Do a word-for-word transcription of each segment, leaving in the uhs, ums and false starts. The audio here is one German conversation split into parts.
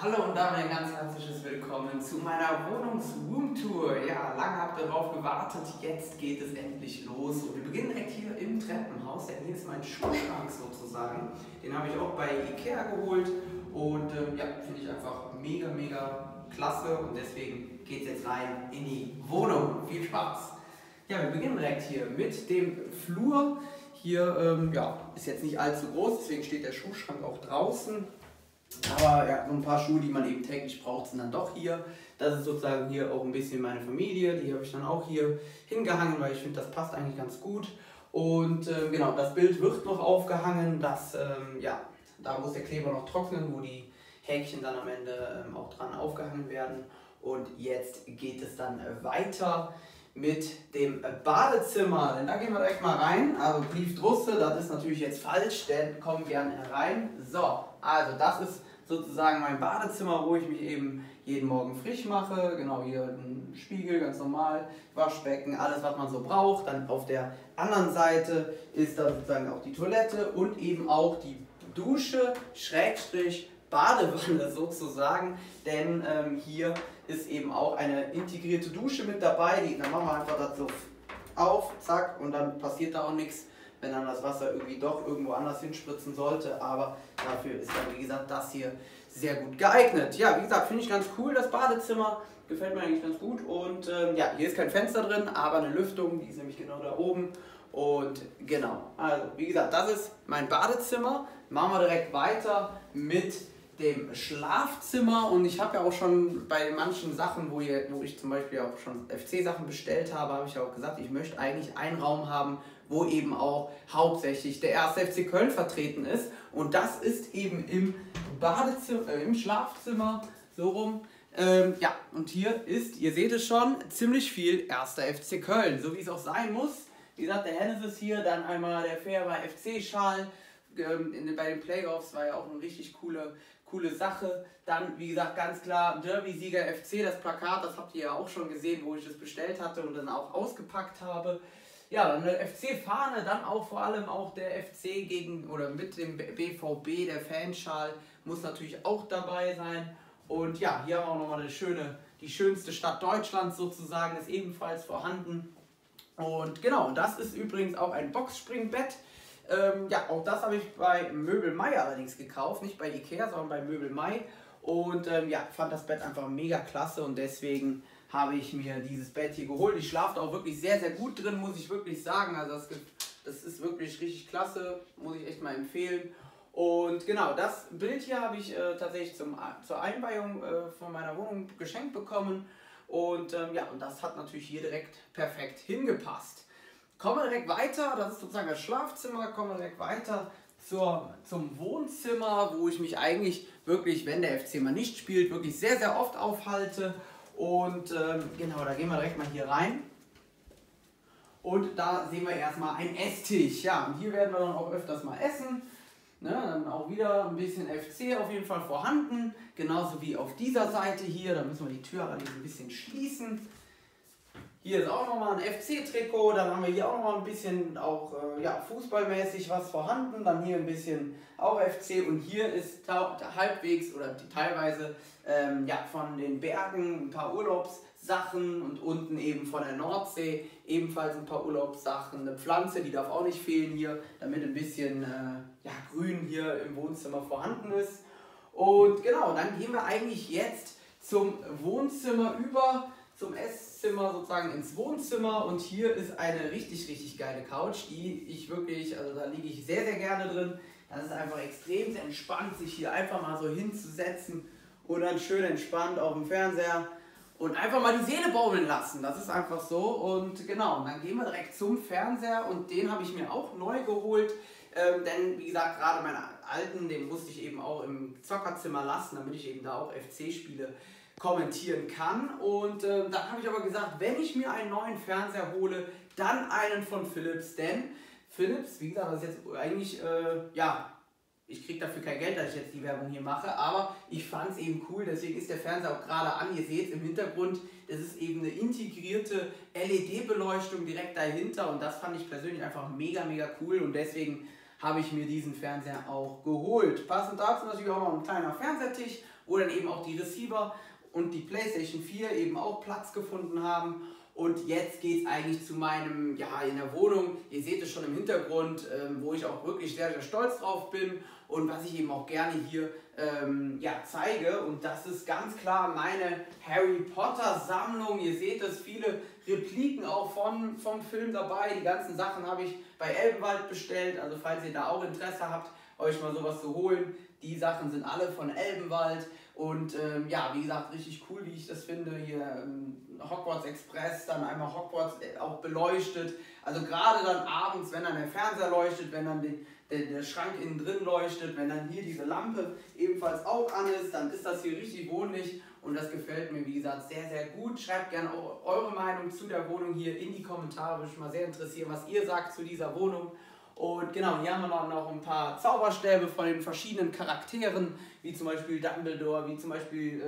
Hallo und damit ein ganz herzliches Willkommen zu meiner Wohnungsroomtour. Ja, lange habt ihr darauf gewartet, jetzt geht es endlich los. Und wir beginnen direkt hier im Treppenhaus, denn hier ist mein Schuhschrank sozusagen. Den habe ich auch bei Ikea geholt und ähm, ja, finde ich einfach mega, mega klasse. Und deswegen geht es jetzt rein in die Wohnung. Viel Spaß! Ja, wir beginnen direkt hier mit dem Flur. Hier ähm, ja, ist jetzt nicht allzu groß, deswegen steht der Schuhschrank auch draußen. Aber ja, so ein paar Schuhe, die man eben täglich braucht, sind dann doch hier. Das ist sozusagen hier auch ein bisschen meine Familie. Die habe ich dann auch hier hingehangen, weil ich finde, das passt eigentlich ganz gut. Und äh, genau, das Bild wird noch aufgehangen. Das, ähm, ja, da muss der Kleber noch trocknen, wo die Häkchen dann am Ende ähm, auch dran aufgehangen werden. Und jetzt geht es dann weiter mit dem Badezimmer. Denn da gehen wir direkt mal rein. Also Briefdrusse, das ist natürlich jetzt falsch, denn kommen gerne herein. So, also das ist sozusagen mein Badezimmer, wo ich mich eben jeden Morgen frisch mache. Genau, hier ein Spiegel, ganz normal, Waschbecken, alles was man so braucht. Dann auf der anderen Seite ist da sozusagen auch die Toilette und eben auch die Dusche, Schrägstrich, Badewanne sozusagen, denn ähm, hier ist eben auch eine integrierte Dusche mit dabei. Die, dann machen wir einfach das so auf, zack, und dann passiert da auch nichts, wenn dann das Wasser irgendwie doch irgendwo anders hinspritzen sollte, aber dafür ist dann, wie gesagt, das hier sehr gut geeignet. Ja, wie gesagt, finde ich ganz cool, das Badezimmer, gefällt mir eigentlich ganz gut und ähm, ja, hier ist kein Fenster drin, aber eine Lüftung, die ist nämlich genau da oben. Und genau, also wie gesagt, das ist mein Badezimmer. Machen wir direkt weiter mit dem Schlafzimmer. Und ich habe ja auch schon bei manchen Sachen, wo, hier, wo ich zum Beispiel auch schon F C-Sachen bestellt habe, habe ich ja auch gesagt, ich möchte eigentlich einen Raum haben, wo eben auch hauptsächlich der erste F C Köln vertreten ist. Und das ist eben im Badezimmer, äh, im Schlafzimmer, so rum. Ähm, ja, und hier ist, ihr seht es schon, ziemlich viel erster F C Köln, so wie es auch sein muss. Wie gesagt, der Hennes ist hier, dann einmal der Färber F C-Schal, ähm, bei den Playoffs war ja auch eine richtig coole, coole Sache. Dann, wie gesagt, ganz klar Derby-Sieger F C, das Plakat, das habt ihr ja auch schon gesehen, wo ich es bestellt hatte und dann auch ausgepackt habe. Ja, dann eine F C-Fahne, dann auch vor allem auch der F C gegen oder mit dem B V B, der Fanschal, muss natürlich auch dabei sein. Und ja, hier haben wir auch nochmal eine schöne, die schönste Stadt Deutschlands sozusagen, ist ebenfalls vorhanden. Und genau, das ist übrigens auch ein Boxspringbett. Ähm, ja, auch das habe ich bei Möbel Mai allerdings gekauft. Nicht bei Ikea, sondern bei Möbel Mai. Und ähm, ja, fand das Bett einfach mega klasse und deswegen habe ich mir dieses Bett hier geholt. Ich schlafe auch wirklich sehr, sehr gut drin, muss ich wirklich sagen. Also das, das ist wirklich richtig klasse, muss ich echt mal empfehlen. Und genau, das Bild hier habe ich äh, tatsächlich zum, zur Einweihung äh, von meiner Wohnung geschenkt bekommen. Und ähm, ja, und das hat natürlich hier direkt perfekt hingepasst. Kommen wir direkt weiter, das ist sozusagen das Schlafzimmer, kommen wir direkt weiter zur, zum Wohnzimmer, wo ich mich eigentlich wirklich, wenn der F C mal nicht spielt, wirklich sehr, sehr oft aufhalte. Und ähm, genau, da gehen wir direkt mal hier rein. Und da sehen wir erstmal einen Esstisch. Ja, und hier werden wir dann auch öfters mal essen. Ne, dann auch wieder ein bisschen F C auf jeden Fall vorhanden, genauso wie auf dieser Seite hier, da müssen wir die Tür allerdings ein bisschen schließen. Hier ist auch nochmal ein F C-Trikot, dann haben wir hier auch nochmal ein bisschen auch äh, ja, fußballmäßig was vorhanden, dann hier ein bisschen auch F C und hier ist halbwegs oder teilweise ähm, ja, von den Bergen ein paar Urlaubssachen und unten eben von der Nordsee ebenfalls ein paar Urlaubssachen, eine Pflanze, die darf auch nicht fehlen hier, damit ein bisschen äh, ja, Grün hier im Wohnzimmer vorhanden ist. Und genau, dann gehen wir eigentlich jetzt zum Wohnzimmer über, zum Esszimmer sozusagen ins Wohnzimmer und hier ist eine richtig, richtig geile Couch, die ich wirklich, also da liege ich sehr, sehr gerne drin. Das ist einfach extrem entspannt, sich hier einfach mal so hinzusetzen und dann schön entspannt auf dem Fernseher und einfach mal die Seele baumeln lassen. Das ist einfach so und genau, dann gehen wir direkt zum Fernseher und den habe ich mir auch neu geholt, ähm, denn wie gesagt, gerade meinen alten, den musste ich eben auch im Zockerzimmer lassen, damit ich eben da auch F C-Spiele kommentieren kann und äh, dann habe ich aber gesagt, wenn ich mir einen neuen Fernseher hole, dann einen von Philips, denn Philips, wie gesagt, das ist jetzt eigentlich, äh, ja, ich kriege dafür kein Geld, dass ich jetzt die Werbung hier mache, aber ich fand es eben cool, deswegen ist der Fernseher auch gerade an, ihr seht es im Hintergrund, es ist eben eine integrierte L E D-Beleuchtung direkt dahinter und das fand ich persönlich einfach mega, mega cool und deswegen habe ich mir diesen Fernseher auch geholt. Passend dazu natürlich auch noch ein kleiner Fernsehtisch wo dann eben auch die Receiver und die Playstation vier eben auch Platz gefunden haben. Und jetzt geht es eigentlich zu meinem, ja, in der Wohnung, ihr seht es schon im Hintergrund, ähm, wo ich auch wirklich sehr, sehr stolz drauf bin und was ich eben auch gerne hier ähm, ja, zeige. Und das ist ganz klar meine Harry Potter Sammlung. Ihr seht es, viele Repliken auch von, vom Film dabei. Die ganzen Sachen habe ich bei Elbenwald bestellt, also falls ihr da auch Interesse habt, euch mal sowas zu holen. Die Sachen sind alle von Elbenwald und ähm, ja, wie gesagt, richtig cool, wie ich das finde, hier ähm, Hogwarts Express, dann einmal Hogwarts auch beleuchtet, also gerade dann abends, wenn dann der Fernseher leuchtet, wenn dann die, der, der Schrank innen drin leuchtet, wenn dann hier diese Lampe ebenfalls auch an ist, dann ist das hier richtig wohnlich und das gefällt mir, wie gesagt, sehr, sehr gut. Schreibt gerne auch eure Meinung zu der Wohnung hier in die Kommentare, würde mich mal sehr interessieren, was ihr sagt zu dieser Wohnung. Und genau, hier haben wir dann noch ein paar Zauberstäbe von den verschiedenen Charakteren, wie zum Beispiel Dumbledore, wie zum Beispiel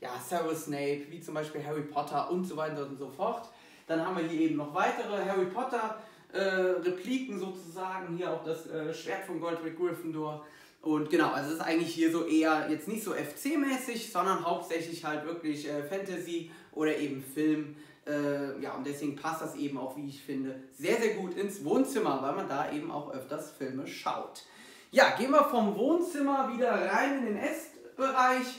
äh, ja, Severus Snape, wie zum Beispiel Harry Potter und so weiter und so fort. Dann haben wir hier eben noch weitere Harry Potter äh, Repliken sozusagen, hier auch das äh, Schwert von Godric Gryffindor. Und genau, also es ist eigentlich hier so eher jetzt nicht so F C-mäßig, sondern hauptsächlich halt wirklich äh, Fantasy oder eben Film. Äh, ja, und deswegen passt das eben auch, wie ich finde, sehr, sehr gut ins Wohnzimmer, weil man da eben auch öfters Filme schaut. Ja, gehen wir vom Wohnzimmer wieder rein in den Essbereich.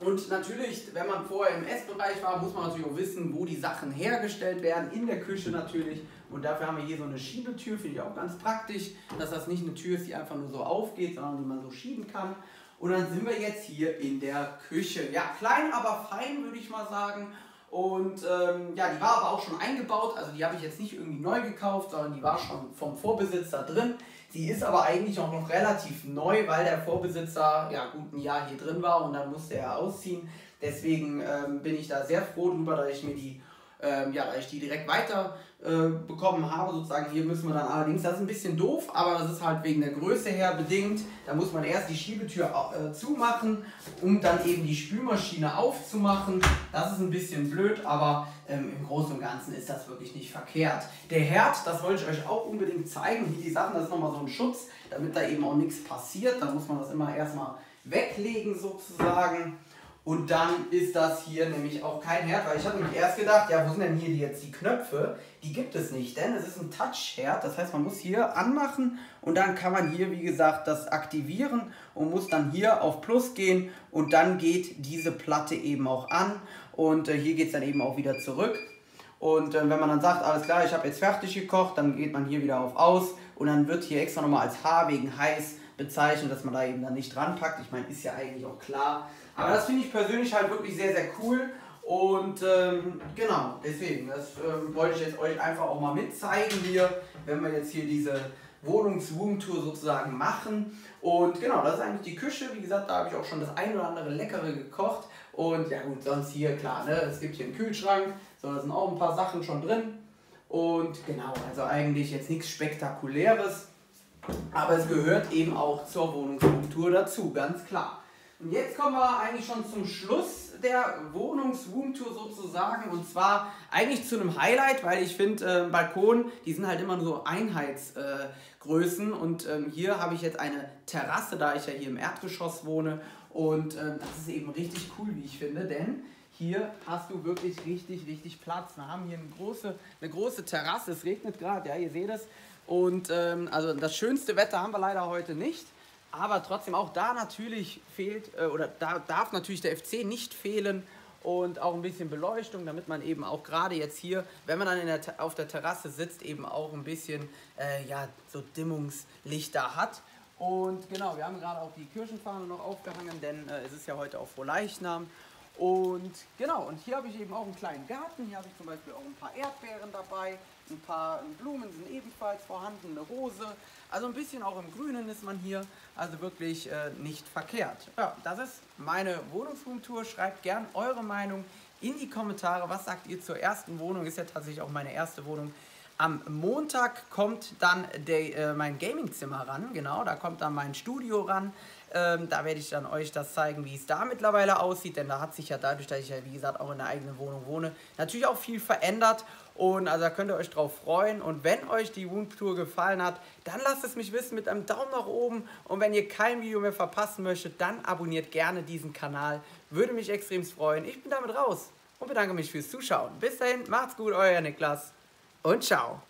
Und natürlich, wenn man vorher im Essbereich war, muss man natürlich auch wissen, wo die Sachen hergestellt werden, in der Küche natürlich. Und dafür haben wir hier so eine Schiebetür, finde ich auch ganz praktisch, dass das nicht eine Tür ist, die einfach nur so aufgeht, sondern die man so schieben kann. Und dann sind wir jetzt hier in der Küche. Ja, klein, aber fein, würde ich mal sagen. Und ähm, ja, die war aber auch schon eingebaut, also die habe ich jetzt nicht irgendwie neu gekauft, sondern die war schon vom Vorbesitzer drin. Die ist aber eigentlich auch noch relativ neu, weil der Vorbesitzer ja gut ein Jahr hier drin war und dann musste er ausziehen. Deswegen ähm, bin ich da sehr froh drüber, dass ich mir die, ähm, ja, dass ich die direkt weiter äh, bekommen habe. Sozusagen hier müssen wir dann allerdings, das ist ein bisschen doof, aber das ist halt wegen der Größe her bedingt. Da muss man erst die Schiebetür äh, zumachen, um dann eben die Spülmaschine aufzumachen. Das ist ein bisschen blöd, aber ähm, im Großen und Ganzen ist das wirklich nicht verkehrt. Der Herd, das wollte ich euch auch unbedingt zeigen, hier die Sachen, das ist nochmal so ein Schutz, damit da eben auch nichts passiert. Da muss man das immer erstmal weglegen sozusagen. Und dann ist das hier nämlich auch kein Herd, weil ich hatte nämlich erst gedacht, ja, wo sind denn hier jetzt die Knöpfe? Die gibt es nicht, denn es ist ein Touch-Herd, das heißt, man muss hier anmachen und dann kann man hier, wie gesagt, das aktivieren und muss dann hier auf Plus gehen und dann geht diese Platte eben auch an und äh, hier geht es dann eben auch wieder zurück. Und äh, wenn man dann sagt, alles klar, ich habe jetzt fertig gekocht, dann geht man hier wieder auf Aus und dann wird hier extra nochmal als H wegen heiß bezeichnet, dass man da eben dann nicht dran packt. Ich meine, ist ja eigentlich auch klar. Aber das finde ich persönlich halt wirklich sehr, sehr cool. Und ähm, genau, deswegen, das ähm, wollte ich jetzt euch einfach auch mal mitzeigen hier, wenn wir jetzt hier diese Wohnungs-Room-Tour sozusagen machen. Und genau, das ist eigentlich die Küche. Wie gesagt, da habe ich auch schon das ein oder andere Leckere gekocht. Und ja gut, sonst hier, klar, ne, es gibt hier einen Kühlschrank. So, da sind auch ein paar Sachen schon drin. Und genau, also eigentlich jetzt nichts Spektakuläres. Aber es gehört eben auch zur Wohnungsroomtour dazu, ganz klar. Und jetzt kommen wir eigentlich schon zum Schluss der Wohnungsroomtour sozusagen. Und zwar eigentlich zu einem Highlight, weil ich finde, äh, Balkon, die sind halt immer nur so Einheitsgrößen. Äh, und ähm, hier habe ich jetzt eine Terrasse, da ich ja hier im Erdgeschoss wohne. Und ähm, das ist eben richtig cool, wie ich finde, denn hier hast du wirklich richtig, richtig Platz. Wir haben hier eine große, eine große Terrasse, es regnet gerade, ja, ihr seht es. Und ähm, also das schönste Wetter haben wir leider heute nicht, aber trotzdem auch da natürlich fehlt äh, oder da darf natürlich der F C nicht fehlen und auch ein bisschen Beleuchtung, damit man eben auch gerade jetzt hier, wenn man dann in der, auf der Terrasse sitzt, eben auch ein bisschen äh, ja, so Dimmungslichter hat. Und genau, wir haben gerade auch die Kirchenfahne noch aufgehangen, denn äh, es ist ja heute auch Frohleichnam. Und genau, und hier habe ich eben auch einen kleinen Garten, hier habe ich zum Beispiel auch ein paar Erdbeeren dabei, ein paar Blumen sind ebenfalls vorhanden, eine Rose, also ein bisschen auch im Grünen ist man hier, also wirklich äh, nicht verkehrt. Ja, das ist meine Wohnungsroomtour, schreibt gern eure Meinung in die Kommentare, was sagt ihr zur ersten Wohnung, ist ja tatsächlich auch meine erste Wohnung. Am Montag kommt dann der, äh, mein Gaming-Zimmer ran, genau, da kommt dann mein Studio ran. Ähm, da werde ich dann euch das zeigen, wie es da mittlerweile aussieht, denn da hat sich ja dadurch, dass ich ja wie gesagt auch in der eigenen Wohnung wohne, natürlich auch viel verändert. Und also da könnt ihr euch drauf freuen. Und wenn euch die Wohntour gefallen hat, dann lasst es mich wissen mit einem Daumen nach oben. Und wenn ihr kein Video mehr verpassen möchtet, dann abonniert gerne diesen Kanal. Würde mich extrem freuen. Ich bin damit raus und bedanke mich fürs Zuschauen. Bis dahin, macht's gut, euer Niklas und ciao.